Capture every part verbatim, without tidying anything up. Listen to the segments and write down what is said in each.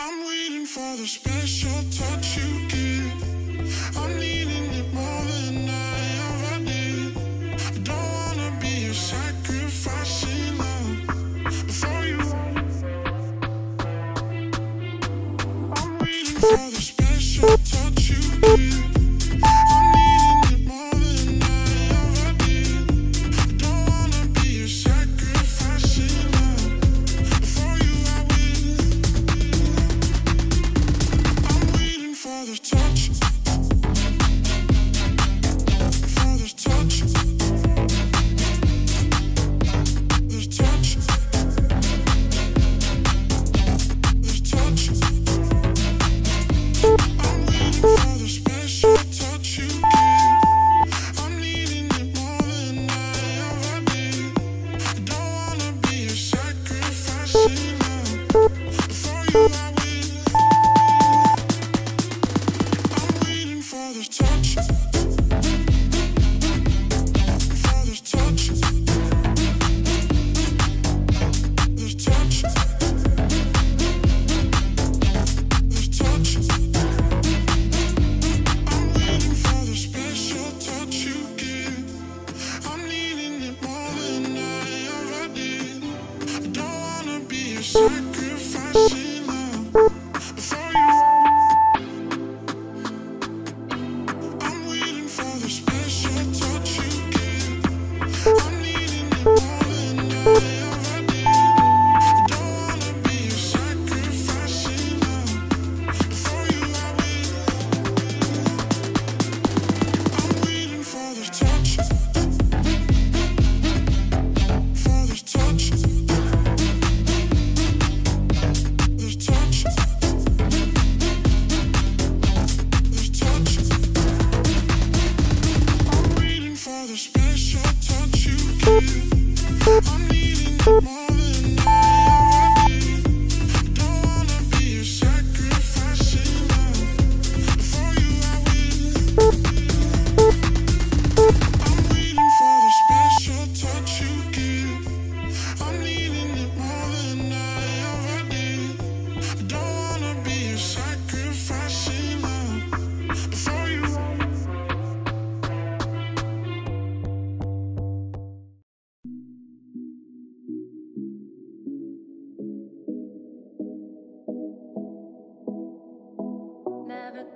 I'm waiting for the special touch you give. I'm needing it more than I ever did. I don't wanna be a sacrifice in love before you. I'm waiting for the special touch you give.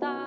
Down.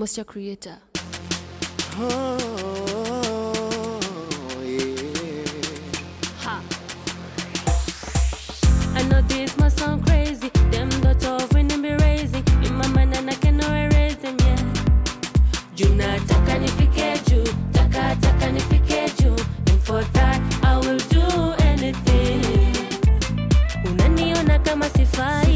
must your creator. Oh, yeah. Ha. I know this must sound crazy. Them dots of when be raising. In my mind and I cannot erase them, yeah. You not takanificate you. Taka takanificate you. And for that I will do anything. Unaniona kama sifai.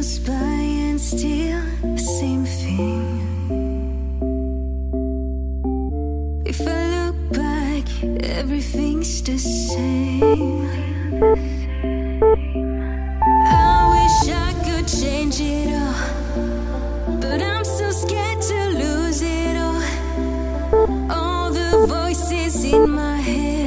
goes by and still the same thing. If I look back, everything's the same. I wish I could change it all, but I'm so scared to lose it all. All the voices in my head,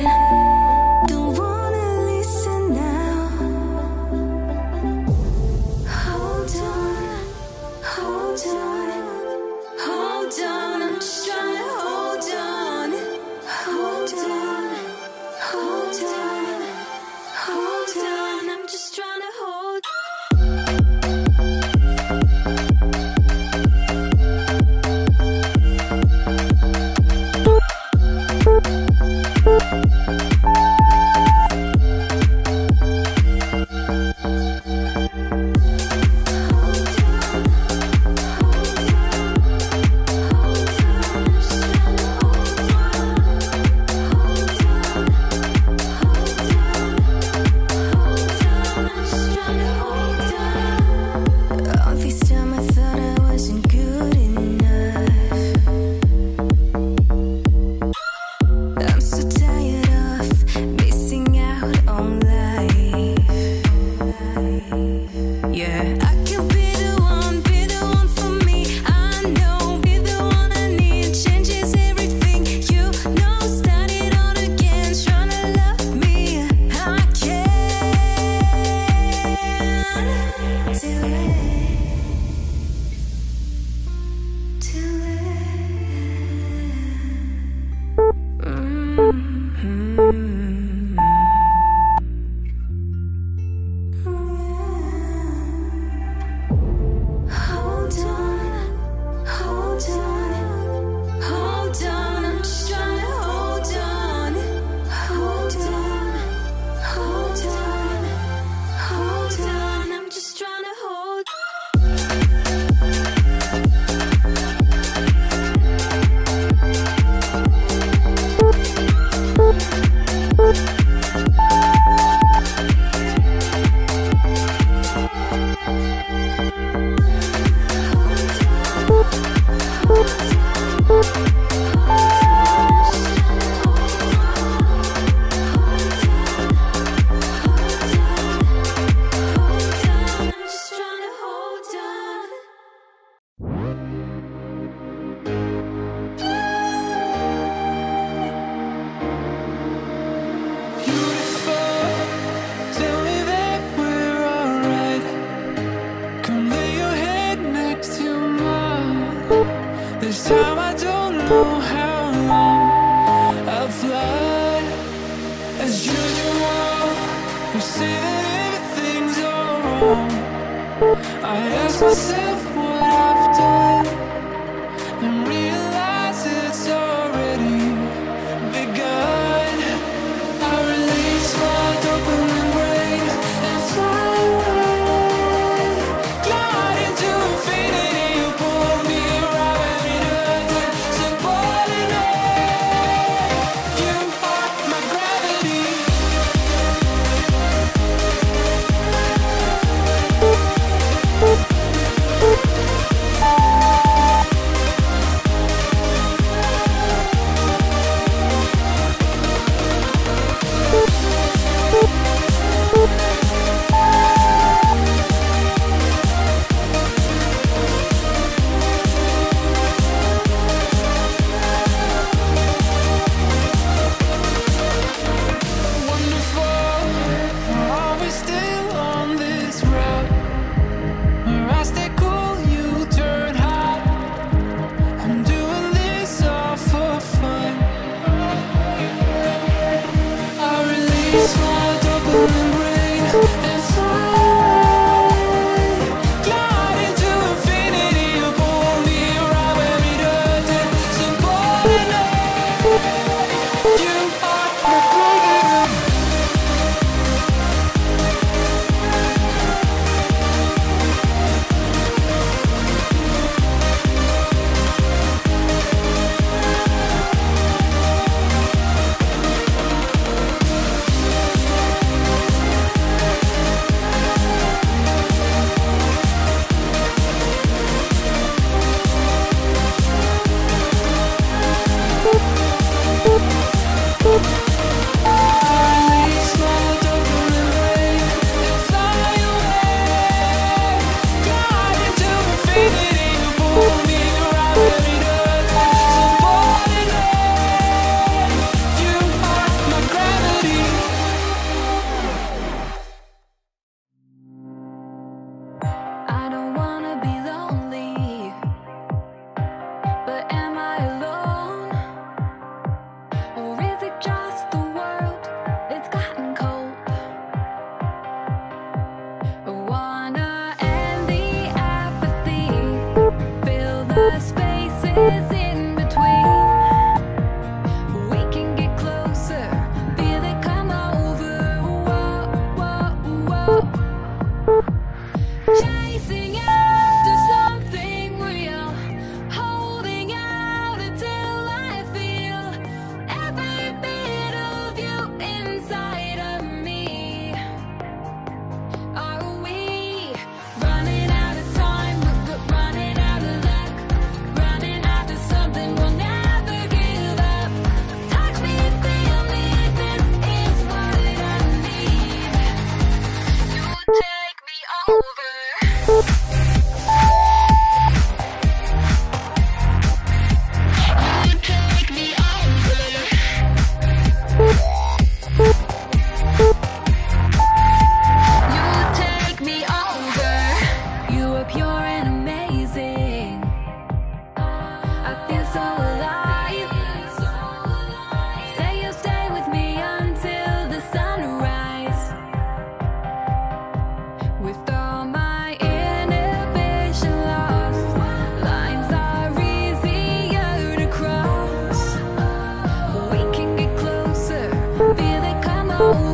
you.